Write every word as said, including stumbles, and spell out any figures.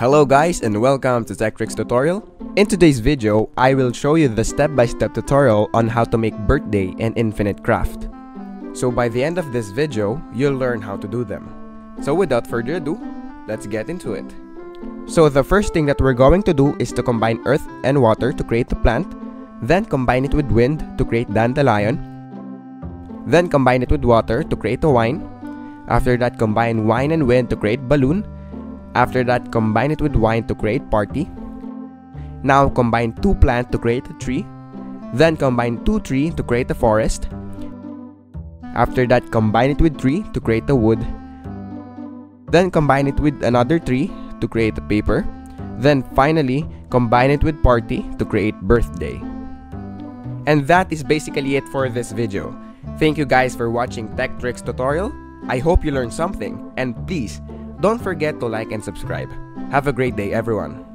Hello guys and welcome to Tech Tricks Tutorial. In today's video, I will show you the step-by-step tutorial on how to make birthday and infinite craft. So by the end of this video, you'll learn how to do them. So without further ado, let's get into it. So the first thing that we're going to do is to combine earth and water to create the plant, then combine it with wind to create dandelion, then combine it with water to create a wine, after that combine wine and wind to create balloon, after that, combine it with wine to create party. Now, combine two plants to create a tree. Then, combine two trees to create a forest. After that, combine it with tree to create a wood. Then, combine it with another tree to create a paper. Then, finally, combine it with party to create birthday. And that is basically it for this video. Thank you guys for watching Tech Tricks Tutorial. I hope you learned something, and please, don't forget to like and subscribe. Have a great day, everyone.